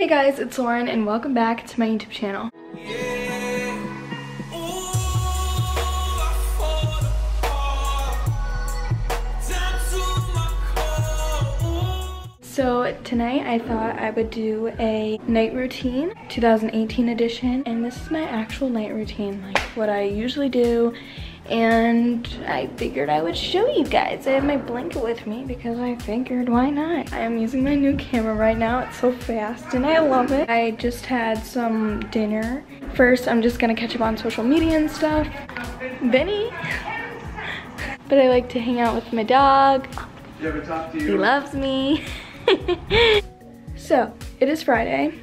Hey guys, it's Lauren and welcome back to my YouTube channel. Yeah. Ooh, so tonight I thought I would do a night routine, 2018 edition, and this is my actual night routine, like what I usually do, and I figured I would show you guys. I have my blanket with me because I figured why not. I am using my new camera right now. It's so fast and I love it. I just had some dinner. First, I'm just gonna catch up on social media and stuff. Benny. But I like to hang out with my dog. He loves me. So, it is Friday.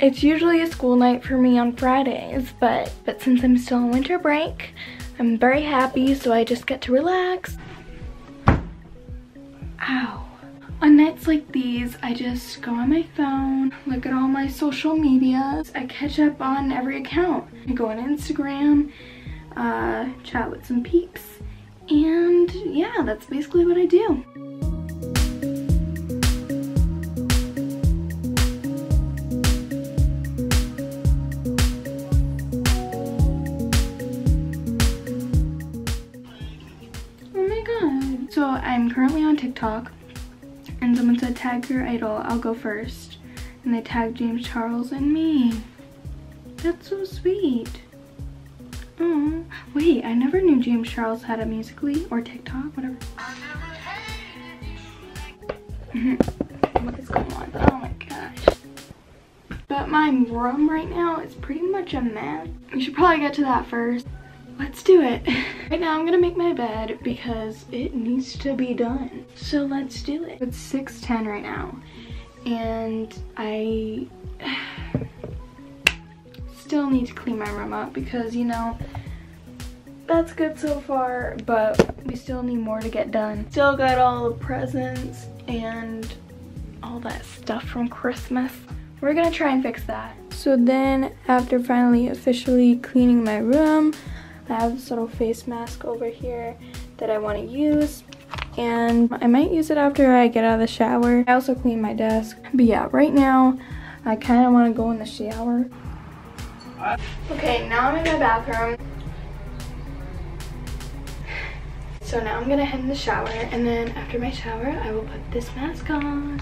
It's usually a school night for me on Fridays, but since I'm still on winter break, I'm very happy, so I just get to relax. Ow. On nights like these, I just go on my phone, look at all my social medias. I catch up on every account. I go on Instagram, chat with some peeps, and yeah, that's basically what I do. I'm currently on TikTok and someone said tag your idol, I'll go first, and they tagged James Charles and me. That's so sweet. Oh wait, I never knew James Charles had a Musical.ly or TikTok, whatever. What is going on? Oh my gosh. But my room right now is pretty much a mess. You should probably get to that first. Let's do it. Right now I'm gonna make my bed because it needs to be done. So let's do it. It's 6:10 right now and I still need to clean my room up because, you know, that's good so far, but we still need more to get done. Still got all the presents and all that stuff from Christmas. We're gonna try and fix that. So then after finally officially cleaning my room, I have this little face mask over here that I want to use, and I might use it after I get out of the shower. I also clean my desk, but yeah, right now I kind of want to go in the shower. Okay, now I'm in my bathroom. So now I'm gonna head in the shower, and then after my shower I will put this mask on.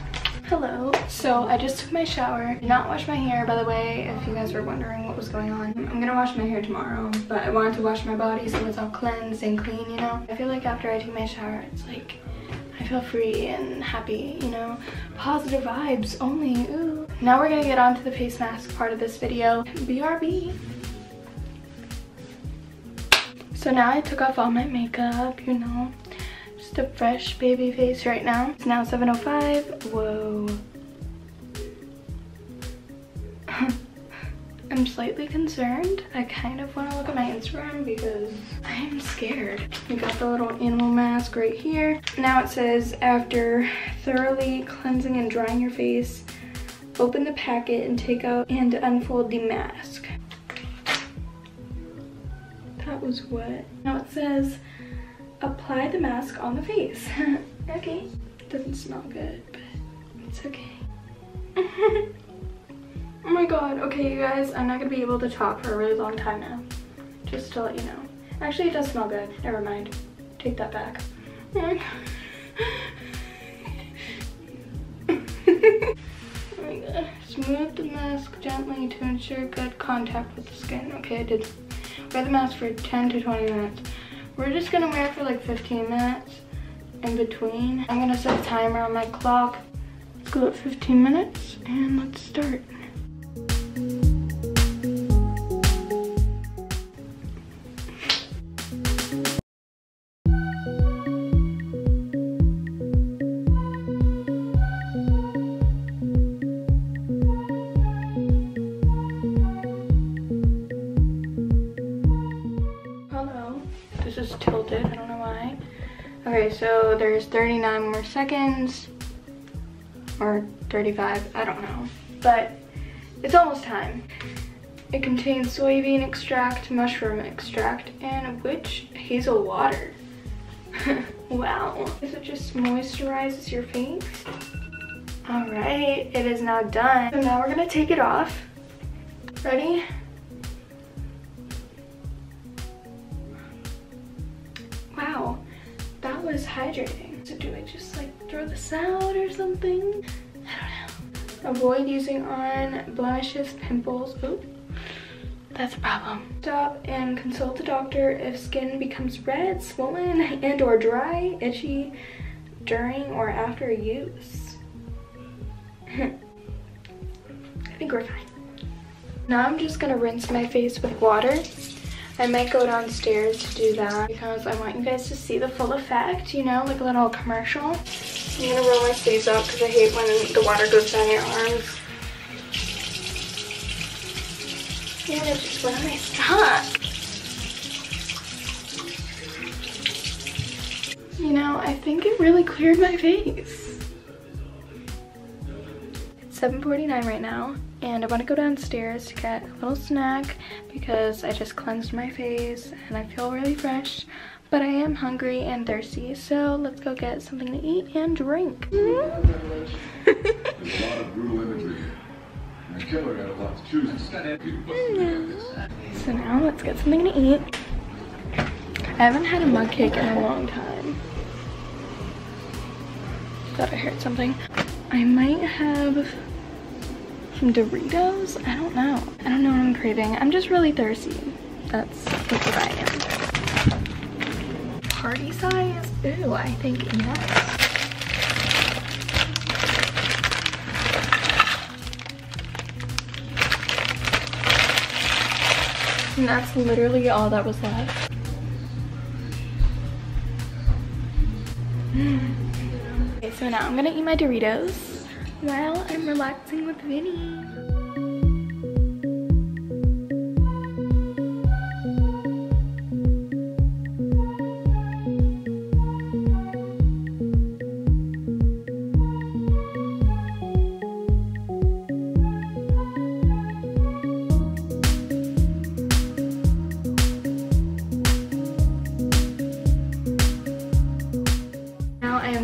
Hello. So I just took my shower. Did not wash my hair, by the way, if you guys were wondering what was going on. I'm gonna wash my hair tomorrow, but I wanted to wash my body so it's all cleansed and clean, you know? I feel like after I take my shower, it's like, I feel free and happy, you know? Positive vibes only, ooh. Now we're gonna get on to the face mask part of this video. BRB. So now I took off all my makeup, you know? A fresh baby face right now. It's now 7:05. Whoa. I'm slightly concerned. I kind of want to look at my Instagram because I am scared. We got the little animal mask right here. Now it says, after thoroughly cleansing and drying your face, open the packet and take out and unfold the mask. That was wet. Now it says, apply the mask on the face. Okay. Doesn't smell good, but it's okay. Oh my god. Okay, you guys, I'm not gonna be able to talk for a really long time now. Just to let you know. Actually, it does smell good. Never mind. Take that back. Oh my god. Oh my god. Smooth the mask gently to ensure good contact with the skin. Okay, I did. Wear the mask for 10 to 20 minutes. We're just gonna wear it for like 15 minutes in between. I'm gonna set a timer on my clock. Let's go at 15 minutes and let's start. Tilted, I don't know why. Okay, so there's 39 more seconds or 35, I don't know, but it's almost time. It contains soybean extract, mushroom extract, and witch hazel water. Wow. This just moisturizes your face. All right, it is now done. So now we're gonna take it off. Ready? Wow, that was hydrating. So do I just like throw this out or something? I don't know. Avoid using on blemishes, pimples. Oop, that's a problem. Stop and consult the doctor if skin becomes red, swollen, and or dry, itchy during or after use. I think we're fine. Now I'm just gonna rinse my face with water. I might go downstairs to do that because I want you guys to see the full effect, you know, like a little commercial. I'm gonna roll my sleeves up because I hate when the water goes down your arms. And it just went on my stomach. You know, I think it really cleared my face. It's 7:49 right now. And I want to go downstairs to get a little snack because I just cleansed my face and I feel really fresh. But I am hungry and thirsty, so let's go get something to eat and drink. There's a lot of brutal imagery here. The killer had a lot to choose. So now let's get something to eat. I haven't had a mug cake in a long time. Thought I heard something. I might have some Doritos? I don't know. I don't know what I'm craving. I'm just really thirsty. That's what I am. Party size? Ooh, I think yes. And that's literally all that was left. Okay, so now I'm gonna eat my Doritos while I'm relaxing with Vinny.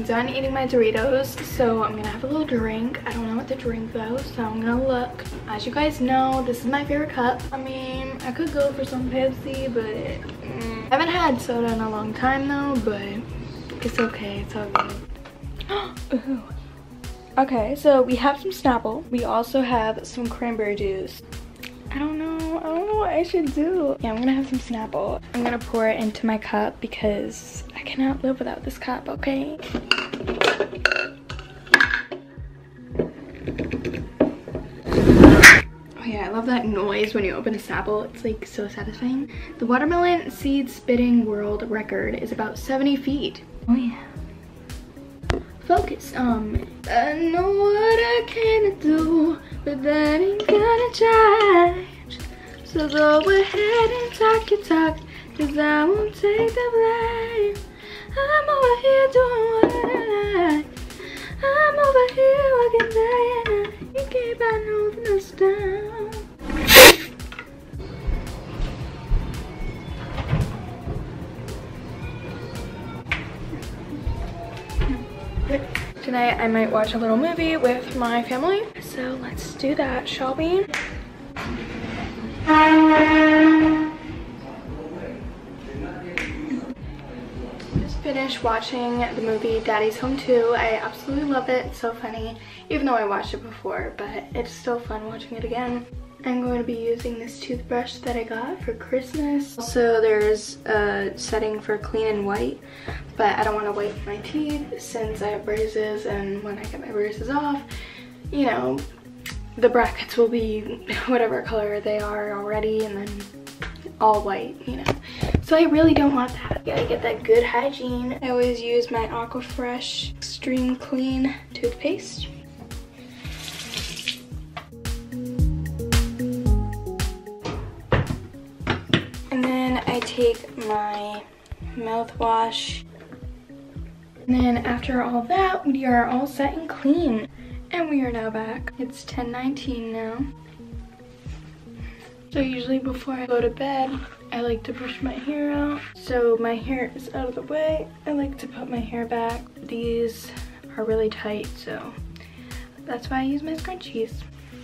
Done eating my Doritos, so I'm gonna have a little drink. I don't know what to drink though, so I'm gonna look. As you guys know, this is my favorite cup. I mean, I could go for some Pepsi, but I haven't had soda in a long time though, but it's okay, it's all good. Ooh. Okay, so we have some Snapple. We also have some cranberry juice. I don't know what I should do. Yeah, I'm gonna have some Snapple. I'm gonna pour it into my cup because I cannot live without this cup, okay? Oh yeah, I love that noise when you open a Snapple. It's like so satisfying. The watermelon seed spitting world record is about 70 feet. Oh yeah. Focus. I know what I can do, but that ain't gonna change. So go ahead and talk your talk, cause I won't take the blame. I'm over here doing what I like. I'm over here working day and night. You can't buy nothing else down. Tonight I might watch a little movie with my family. So let's do that, shall we? Finished watching the movie Daddy's Home 2. I absolutely love it. It's so funny, even though I watched it before, but it's still fun watching it again. I'm going to be using this toothbrush that I got for Christmas. Also, there's a setting for clean and white, but I don't want to white my teeth since I have braces, and when I get my braces off, you know, the brackets will be whatever color they are already, and then all white, you know. So I really don't want that. Gotta get that good hygiene. I always use my Aquafresh Extreme Clean toothpaste. And then I take my mouthwash. And then after all that, we are all set and clean. And we are now back. It's 10:19 now. So usually before I go to bed, I like to brush my hair out. So my hair is out of the way. I like to put my hair back. These are really tight, so That's why I use my scrunchies.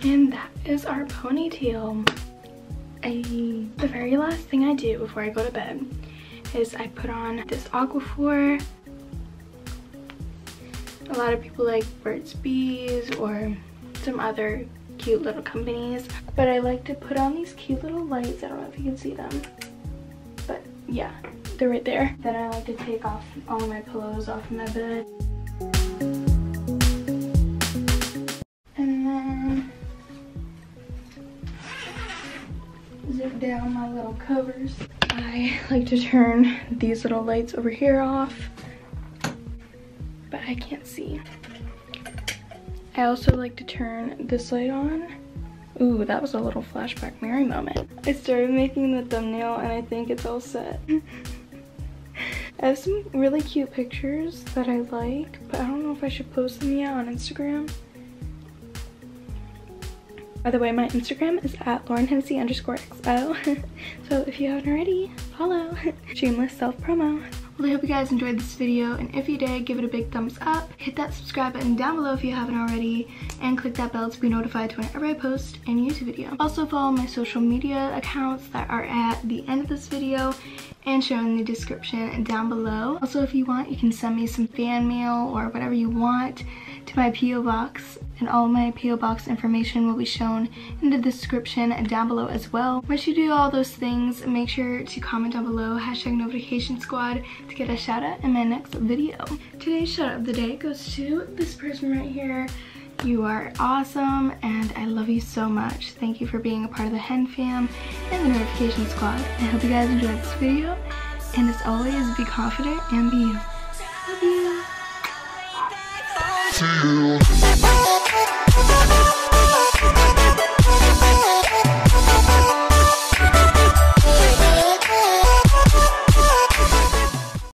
And that is our ponytail. The very last thing I do before I go to bed is I put on this Aquaphor. A lot of people like Burt's Bees or some other cute little companies, but I like to put on these cute little lights. I don't know if you can see them, but yeah, they're right there. Then I like to take off all my pillows off my bed. And then zip down my little covers. I like to turn these little lights over here off, but I can't see. I also like to turn this light on. Ooh, that was a little flashback Mary moment. I started making the thumbnail and I think it's all set. I have some really cute pictures that I like, but I don't know if I should post them yet on Instagram. By the way, my Instagram is at LaurenHennessy_XO. So if you haven't already, follow. Shameless self-promo. Well, I hope you guys enjoyed this video, and if you did, give it a big thumbs up. Hit that subscribe button down below if you haven't already, and click that bell to be notified whenever I post a new YouTube video. Also follow my social media accounts that are at the end of this video and shown in the description down below. Also, if you want, you can send me some fan mail or whatever you want to my P.O. box, and all my P.O. box information will be shown in the description down below as well. Once you do all those things, make sure to comment down below #NotificationSquad to get a shout out in my next video. Today's shout out of the day goes to this person right here. You are awesome and I love you so much. Thank you for being a part of the Hen fam and the Notification Squad. I hope you guys enjoyed this video, and as always, be confident and be you. Love you. See you.